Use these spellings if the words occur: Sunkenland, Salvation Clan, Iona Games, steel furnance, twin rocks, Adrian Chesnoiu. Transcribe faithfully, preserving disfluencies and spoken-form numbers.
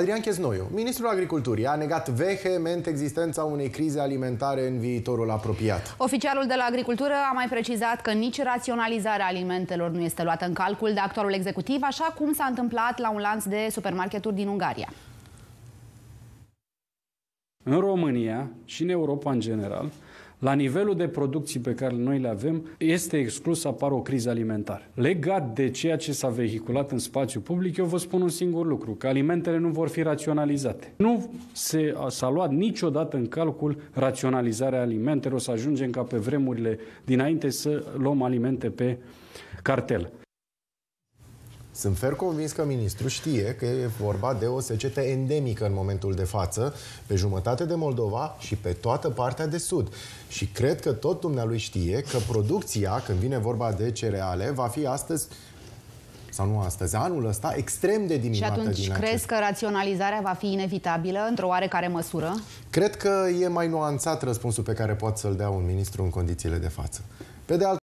Adrian Chesnoiu, ministrul agriculturii, a negat vehement existența unei crize alimentare în viitorul apropiat. Oficialul de la agricultură a mai precizat că nici raționalizarea alimentelor nu este luată în calcul de actualul executiv, așa cum s-a întâmplat la un lanț de supermarketuri din Ungaria. În România și în Europa în general, la nivelul de producții pe care noi le avem, este exclus să apară o criză alimentară. Legat de ceea ce s-a vehiculat în spațiu public, eu vă spun un singur lucru, că alimentele nu vor fi raționalizate. Nu s-a luat niciodată în calcul raționalizarea alimentelor, o să ajungem ca pe vremurile dinainte să luăm alimente pe cartelă. Sunt fer convins că ministrul știe că e vorba de o secetă endemică în momentul de față, pe jumătate de Moldova și pe toată partea de sud. Și cred că tot dumnealui știe că producția, când vine vorba de cereale, va fi astăzi, sau nu astăzi, anul ăsta, extrem de diminuată. Și atunci crezi acest... că raționalizarea va fi inevitabilă, într-o oarecare măsură? Cred că e mai nuanțat răspunsul pe care poate să-l dea un ministru în condițiile de față. Pe de altă